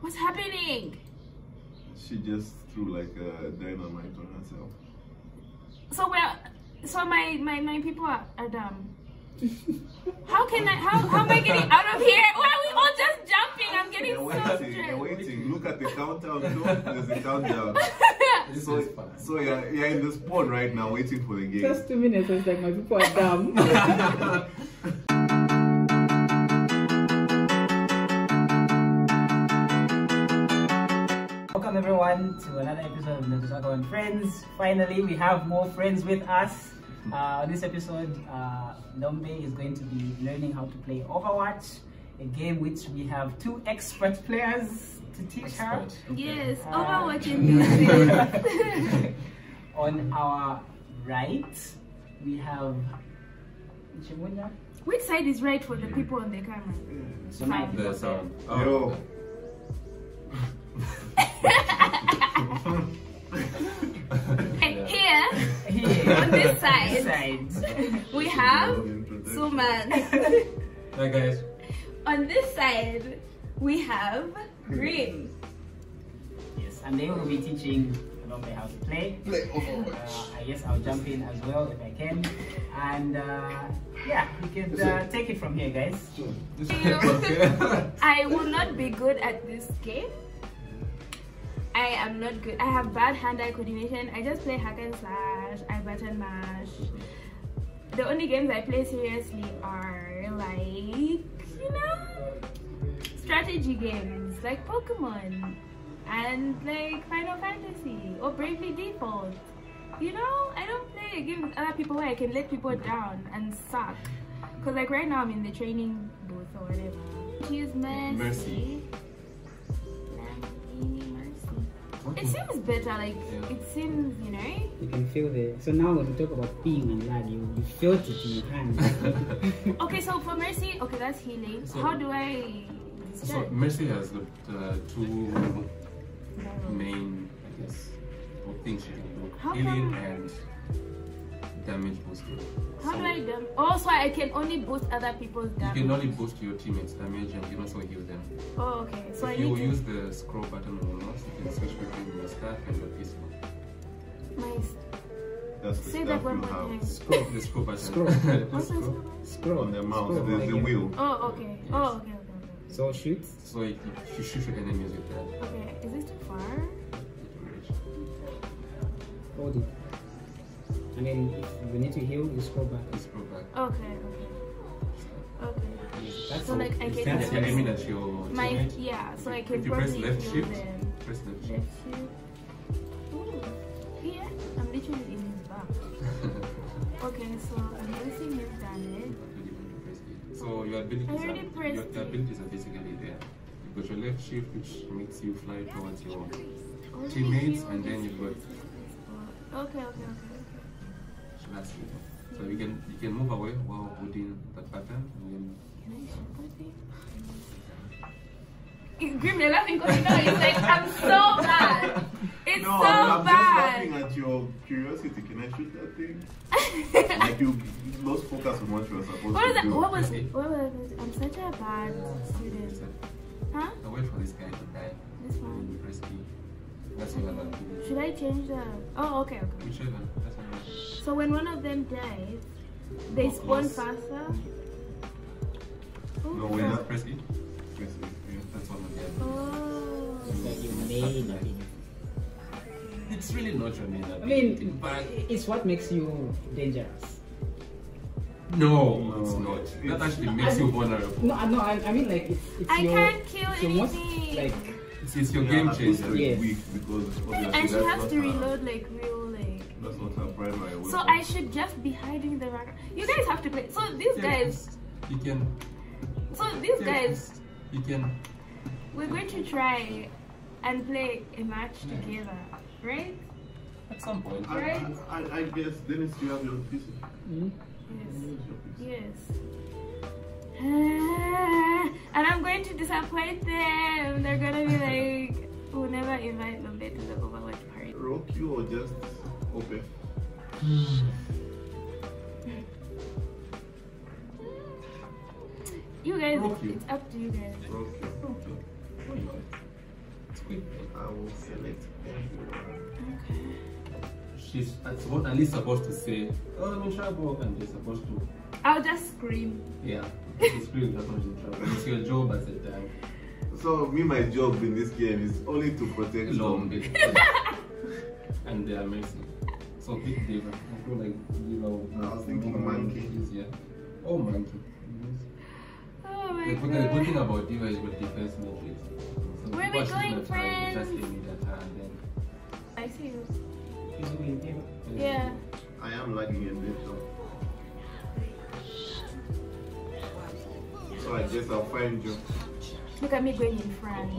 What's happening? She just threw like a dynamite on herself. So my people are dumb. How am I getting out of here? Why are we all just jumping? I'm getting they're waiting. Look at the countdown. There's a countdown. So you're in this pond right now waiting for the game. Just 2 minutes, it's like my people are dumb. Welcome everyone to another episode of Nerd Otaku and Friends. Finally, we have more friends with us. On this episode, Lombe is going to be learning how to play Overwatch, a game which we have two expert players to teach her. Yes, Overwatch enthusiasts. On our right, we have Nchimunya. Which side is right for the people on the camera? So now here, on this side, we have Sooman. Hi guys. On this side, we have Grimm. Yes, and they will be teaching Lombe how to play Overwatch. I guess I'll jump in as well if I can. And yeah, you can take it from here, guys. Sure. I will not be good at this game. I am not good. I have bad hand-eye coordination. I just play hack and slash, I button mash. The only games I play seriously are like, you know, strategy games like Pokemon and like Final Fantasy or Bravely Default. You know, I don't play games with other people where I can let people down and suck. Cause like right now I'm in the training booth or whatever. She is Mercy. It seems better, like, yeah. It seems, you know? You can feel the... So now when we talk about peeing and that, you felt it in your hand. Okay, so for Mercy, okay, that's healing. So, how do I... So Mercy has got two main, I guess, things she can do. Healing and damage boosting. How do I damage? Oh, so I can only boost other people's damage? You can only boost your teammates' damage and you can also heal them. Oh, okay. So if you use the scroll button on the mouse, you can switch between your staff and your pistol. Nice. Say that one more time. Scroll. The scroll button. Scroll on the mouse. There's the wheel. Oh, okay. Yes. Oh, okay, okay, okay. So shoot? So if you shoot your enemies with that. Okay. Is this too far? Hold it. And then if we need to heal, you scroll back. Okay, okay. Okay. That's so like I can press left shift. Ooh. Yeah, I'm literally in his back. Okay, so I'm pressing his damage. So your abilities are basically there. You've got your left shift which makes you fly towards your teammates and then you've got okay. So you can move away while holding that button. It's grim, they're laughing because you know it's like I'm so bad. It's no, so I'm bad. I'm just laughing at your curiosity. Can I shoot that thing? Like you lost focus on what you were supposed to do. What was I'm such a bad student. Huh? I wait for this guy to die. This one. Press key. That's another. Should I change the? Oh, okay, okay. Whichever. That's another. So when one of them dies, they spawn faster. Oh, no, we're not pressing. That's one of them. Oh. It's like your main ability. It's really not your main ability. I mean, but it's what makes you dangerous. No, it's not. That actually makes you vulnerable. No, I mean like it's I can't kill anything. Like. It's your game changer. Yes. And she has to reload like real like. That's not her primary weapon. So I should just be hiding the rock. You guys have to play. So these guys. You can. So these guys. You can. We're going to try and play a match together, right? At some point. Right? I guess Dennis, you have your PC. Mm-hmm. Yes. And I'm going to disappoint them. They're gonna be like, we'll never invite them to the Overwatch party. Rock you or just open? You guys, it's up to you guys. Rock you. I will select everyone. Okay. She's at least supposed to say, "Oh, I'm in trouble," and they're supposed to. I'll just scream. Yeah, you scream. That's not in trouble. It's your job as a dad. So me, my job in this game is only to protect Lombe, and they are Mercy. So pick Diva. I feel like Diva. I was thinking monkey. Yeah. Oh, monkey. Oh my god. The good thing about Diva is with defense matrix. So where are we going, friends? Just give me that hand, then. I see you. She's doing Diva. Yeah. I am lagging a bit though. So I guess I'll find you. Look at me going in front.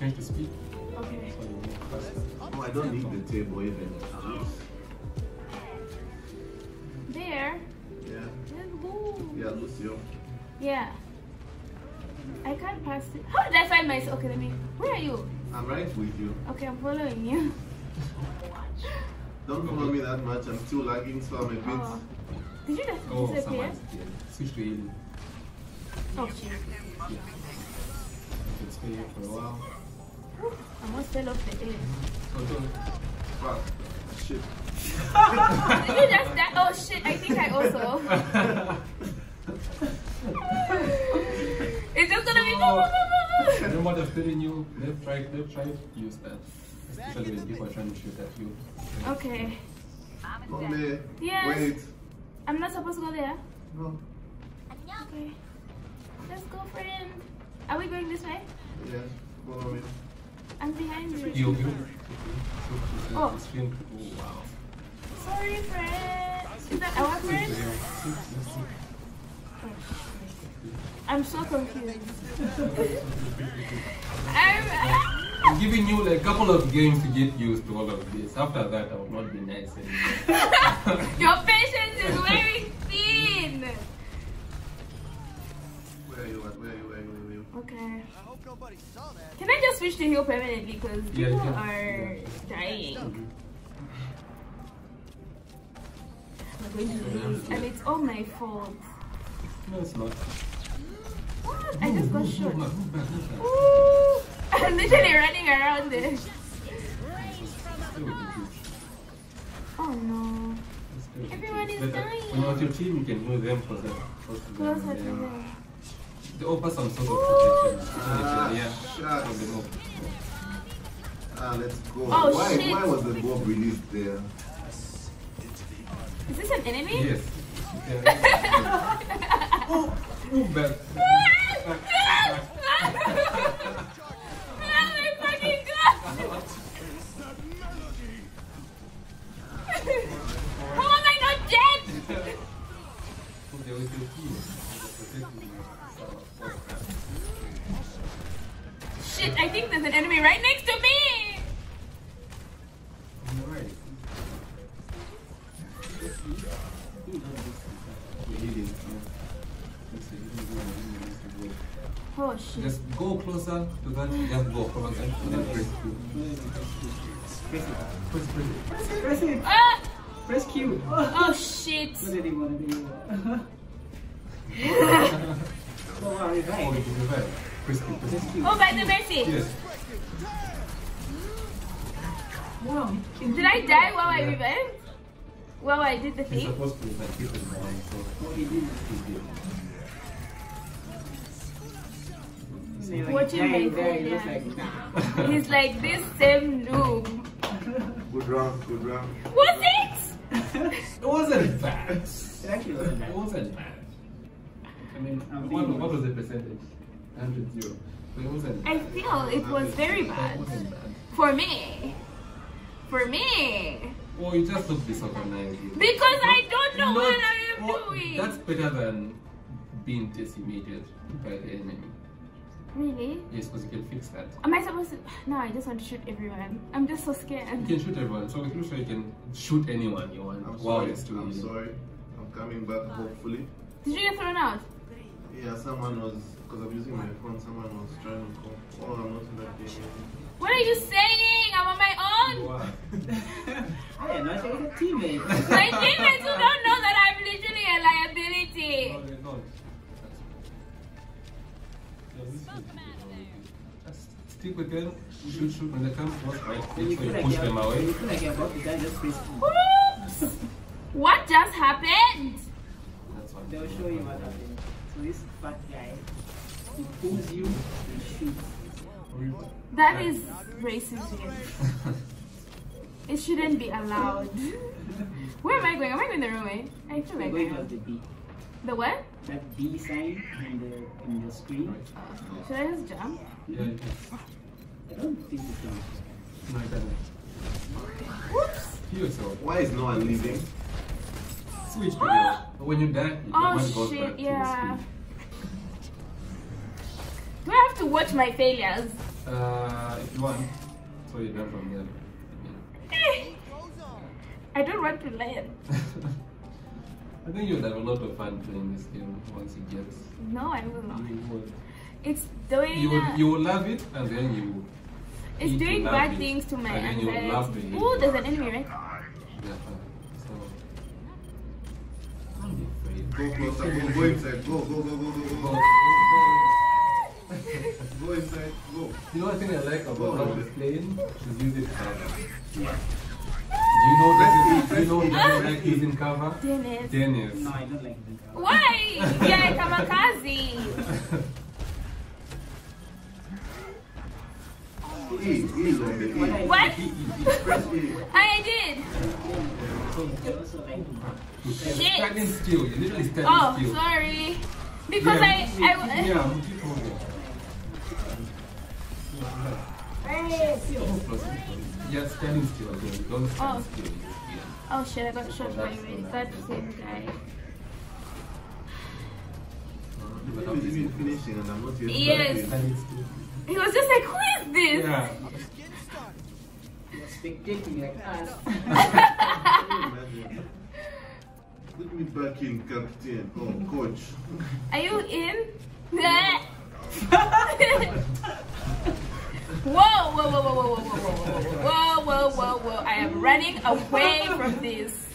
Change the speed. Okay. Oh, I don't need the table even. There. Yeah. Let's go. Yeah, Lucio. Yeah. I can't pass it. How did I find myself? Okay, let me. Where are you? I'm right with you. Okay, I'm following you. Don't follow me that much. I'm still lagging, so I'm a bit. Oh. Did you just disappear? Switch to healing. Oh, shit. Yeah. It's been here for a while. I almost fell off the edge. Fuck. Shit. Did you just die? Oh shit, I think I also. It's just gonna be. I don't want to fit in you. Left, right, use that. Especially when people are trying to shoot at you. Okay. Mommy, yes. Wait. I'm not supposed to go there? No. Okay. Let's go, friend. Are we going this way? Yes, follow me. I'm behind you. Oh. Wow. Sorry, friend. Is that our friend? Oh. I'm so confused. I'm giving you like a couple of games to get used to all of this. After that, I will not be nice anymore. Your patience is very thin. Where are you at? Where are you? Okay. Can I just switch to heal permanently because people are dying? Mm-hmm. And it's all my fault. No, it's not. What? I just got shot. Ooh. I'm literally running around there. Oh no. Everyone is dying. When you're on your team, you can heal them for them. Closer to them. They offer some sort of protection. Let's go. Oh, why was the bob released there? Is this an enemy? Yes. Oh, move back. My fucking god! How am I not dead? Shit, I think there's an enemy right next to me! Alright. Oh shit. Just go closer to that. Just go closer. Press it. Ah! Press Q. Oh shit. Oh, by the Mercy. Yes. Wow. Did I die while I revived? Well, I did the thing. You're supposed to be like people in mind, so what he did is he did. Watching my dad. He's like this same noob. Good round. Was it? It wasn't bad. It wasn't bad. I mean, what was the percentage? 100-0. But it wasn't bad. I feel it was very bad. For me. Or you just look disorganized. Because I don't know what I am doing. That's better than being decimated by the enemy. Really? Yes, because you can fix that. Am I supposed to? No, I just want to shoot everyone. I'm just so scared. You can shoot everyone. So with Lucio, you can shoot anyone you want. I'm sorry. I'm coming back hopefully. Did you get thrown out? Yeah, someone was. Because I'm using my phone. Someone was trying to call. Oh, I'm not in that game. What are you saying? I'm on my own. I am not your teammate. My teammates who don't know that I'm literally a liability. No, they're not. Just speak with them, shoot, when they come to us, right? Make sure you push them away. You feel like you're about to die, just face them. Oops! What just happened? That's what they'll show you what happened. So this fat guy, he pulls you and shoots. That is racism. It shouldn't be allowed. Where am I going? Am I going the wrong way? I feel like going towards the B. The what? That B sign on your screen. Should I just jump? Yeah, you can. I don't think it jumps. No, it doesn't. Whoops! Kill yourself. Why is no one leaving? Switch to the when you die, oh shit, yeah. Do I have to watch my failures? If you want. So you learn from them. I don't want to learn. I think you'll have a lot of fun playing this game once you get it. No, I will not. You will. It's doing. You will love it, and then you will. It's doing bad things to my anxiety. Oh, there's an enemy, right? Yeah. So don't be afraid. Go closer. Go inside. Go. Go inside. Go. You know what thing I like about how this playing is using cover. Yeah. Do you know that? Do you know that you like using cover? Dennis. No, I don't like using cover. Why? Yeah, kamikaze. What? I did. Shit. Still. You literally standing still. Oh, sorry. Because yeah, I yeah, keep holding. Yeah, standing still again. Don't stand still. Yeah. Oh shit! I got shot by really bad same guy. Yes. He was just like, who is this? Yeah. You're spectating like us. Put me back in, Captain. Oh, Coach. Are you in? Whoa. I am running away from this.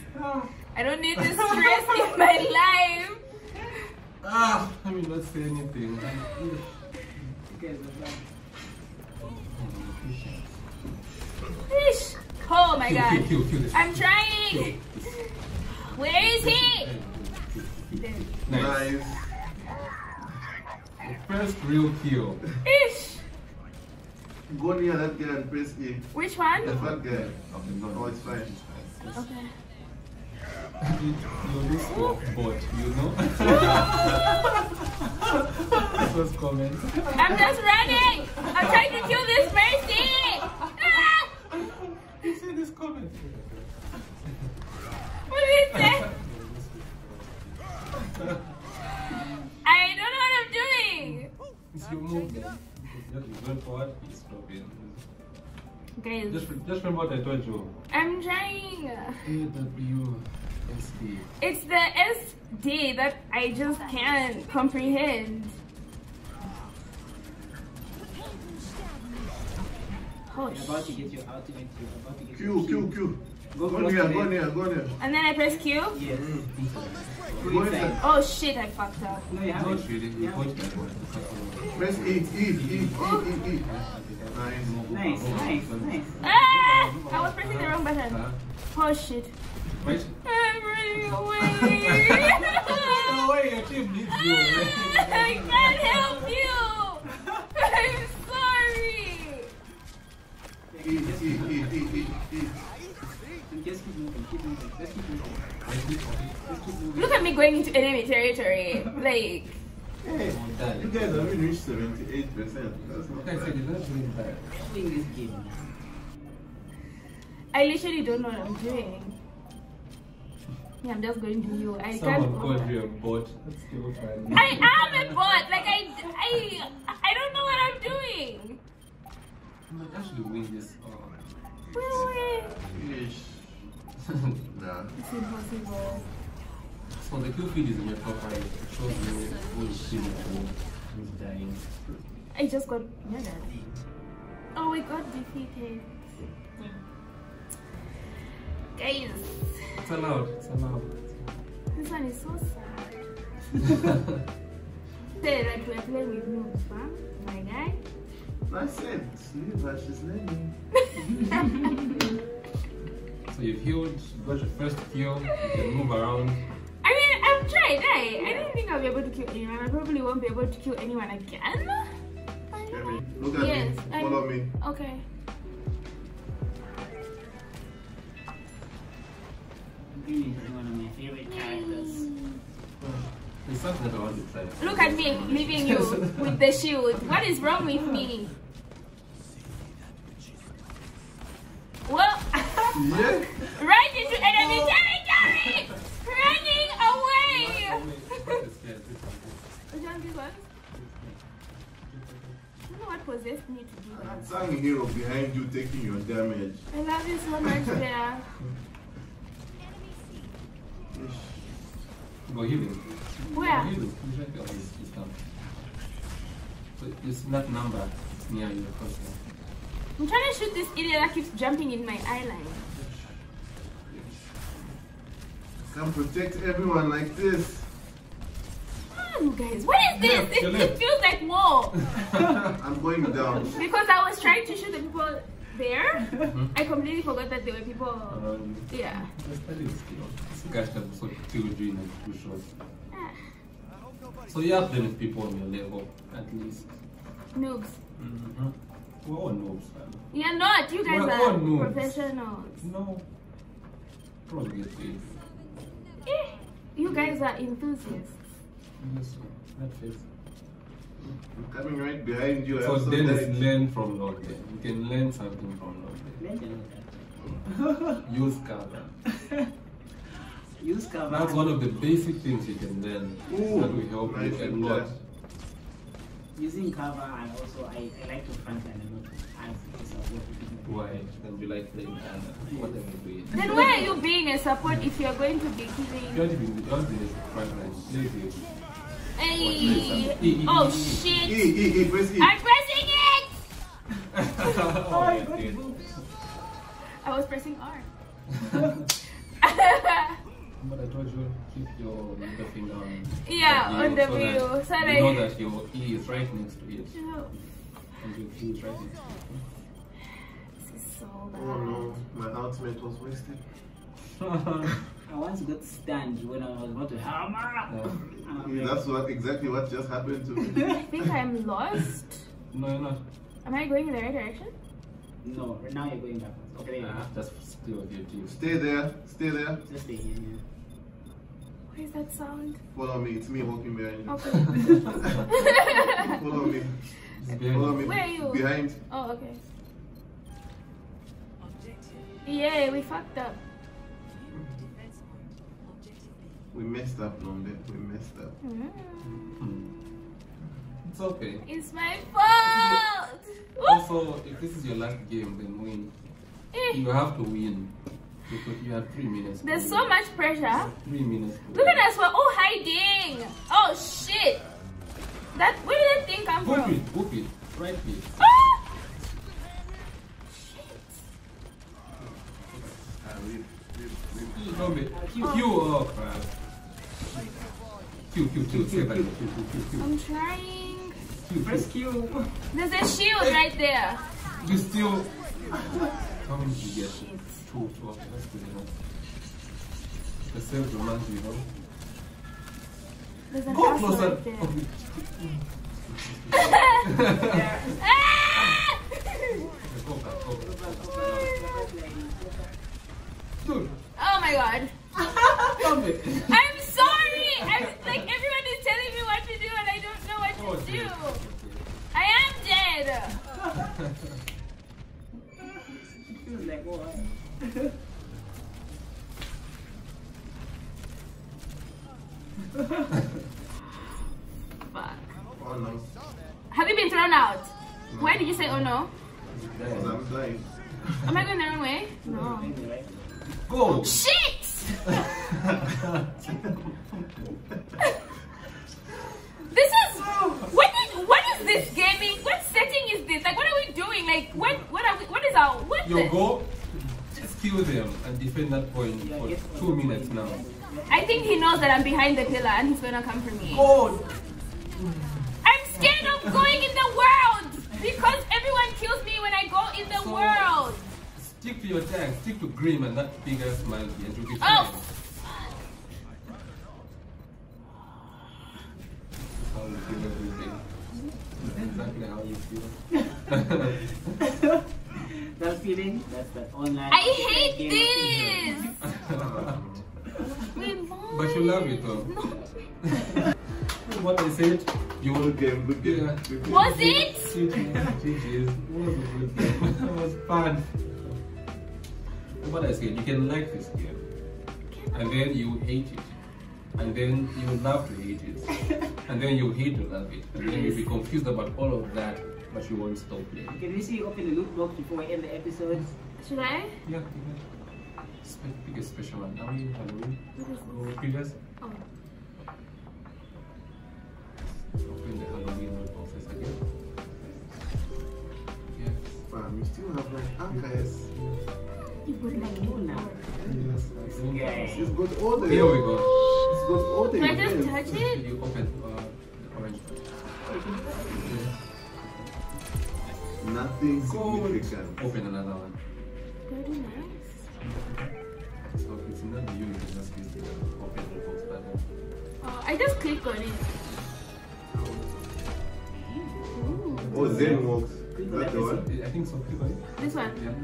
I don't need this stress in my life. Ah, I mean, not say anything. Fish! Oh my god! Kill. I'm trying! Where is he? Nice! The first real kill. Fish! Go near that guy and press A. Which one? The fat guy. Oh, it's fine. Okay. You lose bot, you know? This was comment. I'm just running! I'm trying to kill this Mercy! Ah! You see this comment? What is that? I don't know what I'm doing! It's your movement. Just go forward, it's dropping. Guys, just remember what I told you. I'm trying. AWSD. It's the SD that I just can't comprehend. Oh, you're about to get your ultimate. You're about to get your Q. Go near. And then I press Q? Yes. Oh shit, I fucked up. No, you haven't. Press E. Nice. Ah! I was pressing the wrong button. Oh shit. Wait. I'm running away. No way, your team needs you. I can't help you. I'm sorry. E. Just keep moving, Just keep moving. Look at me going into enemy territory. Like. Hey, you guys haven't reached 78%. That's not bad. I literally don't know what I'm doing. Yeah, I'm just going to you. I can't. Someone be a bot. That's still fine. I am a bot. Like I don't know what I'm doing. I might actually win this. Really? Nah. It's impossible. So the kill feed is in your top right. It shows you who is still who's dying. I just got murdered. Oh, we got defeated. Guys. It's allowed. This one is so sad. Say that we're playing with no spam, my guy. I said, she's learning. So you've healed, you've got your first heal, you can move around. I mean, I've tried, right? I don't think I'll be able to kill anyone. I probably won't be able to kill anyone again. Look at me, follow me. Okay. Green is one of my favorite characters. It's something that I want to try. Look at me leaving you with the shield. What is wrong with me? Well, yeah. Right into enemy territory! Running away! Which one this one? I don't know what possessed me to do that. I'm standing here behind you taking your damage. I love you so much there. Go healing. Where? Go healing. It's down. So it's that number. It's near you, of course. I'm trying to shoot this idiot that keeps jumping in my eye line. Can't protect everyone like this. Come on, guys. What is this? It feels like war. I'm going down. Because I was trying to shoot the people there. I completely forgot that there were people. Yeah. So you have plenty of people on your level, at least. Noobs. Mm-hmm. We're all noobs. You're not. You guys are professionals. No. Probably. Eh, you guys are enthusiasts. Yes, sir. That's it. I'm coming right behind you. So then it's learn from Lombe. You can learn something from Lombe. Use cover. Use cover. That's one of the basic things you can learn. Ooh, that will help you a lot. Using cover, and also I like to frontline a lot as a support. Why? Then we like playing and what are we doing? Then why are you being a support if you're going to be killing? You're going to be frontline. Hey. Oh shit! I'm pressing it! I was pressing R. But I told you keep your middle finger on. Yeah, on the wheel. So that you know that your E is right next to it. No. And your P is right next to it. This is so bad. Oh no, my ultimate was wasted. I once got stunned when I was about to hammer. Yeah, that's exactly what just happened to me. I think I'm lost. No, you're not. Am I going in the right direction? No, right now you're going backwards. Okay, there you go. Just stay with your team. Stay there. Stay there. Just stay here. Yeah. What is that sound? Follow me. It's me walking behind you. Okay. Follow me. Follow me. Where are you? Behind. Oh, okay. Yeah, we fucked up. We messed up, Lombe. We messed up. It's okay. It's my fault! Also, if this is your last game, then win. You have to win. Because you have 3 minutes. There's so much pressure. 3 minutes. Look at us, we're all hiding! Oh shit! That, where did that thing come from? Boop it, right here. Ah! Shit! I'm trying. Press Q. There's a shield right there. You still. How many did you get? Two. That's good enough. The same romance, you know. There's a castle right there. Dude. Oh my god. I'm sorry. Like everyone is telling me what to do and I don't know what to do. I am dead. It feels like what? Fuck. Oh no. Have you been thrown out? No. Why did you say oh no? Because I'm dying. Am I going the wrong way? No. Go! Shit! This is what is this gaming? What setting is this? Like what are we doing? Like what is our Yo, go just kill them and defend that point for 2 minutes now. I think he knows that I'm behind the pillar and he's gonna come for me. Go! I'm scared of going in the world! Because everyone kills me when I go in the world. Stick to your tank. Stick to Grimm and that big ass monkey, and you'll be fine. Oh. How you feel everything. Exactly how you feel. That feeling. That's that online. I hate this. But you love it though. No. What I said. You won a game. Good game. Was it? It was a good game. It was fun. What I said, you can like this game, and then you hate it, and then you love to hate it, and then you hate to love it, and then you'll be confused about all of that, but you won't stop playing. Can we see you open the loot box before we end the episode? Should I? Yeah. Pick a special one. Now we have a previous. Oh. Open the Halloween loot boxes again. Yes. Wow, we still have like anchors. It was like more now. Yes, yes. It's got order. Here we go. It's got order. Can I just touch it? You open the orange one. Nothing significant. Open another one. Very nice. So it's not the unit, it's just the open the box button. Oh, I just click on it. Oh, Zen works. That one? I think so. This one? Yeah.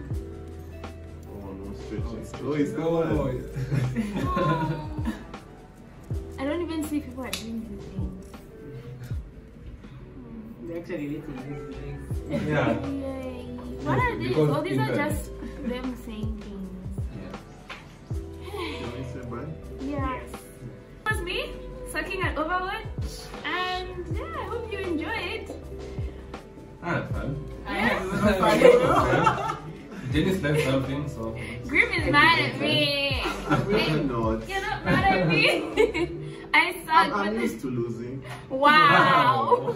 Oh, no stretching. Oh, it's that one. I don't even see people are doing these things. They're actually relating these things. Yeah. What are these? Oh, these are just them saying things. Yeah. Can I say bye? Yeah. That was me sucking at Overwatch. And yeah, I hope you enjoy it. I had fun. Yes. Dennis left something, so. Grimm is mad at me. I'm not. You're not mad at me. I suck. I'm used to losing. Wow.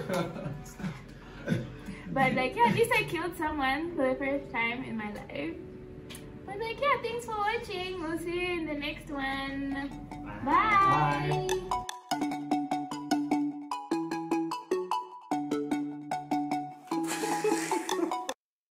But like, yeah, at least I killed someone for the first time in my life. But like, yeah, thanks for watching. We'll see you in the next one. Bye.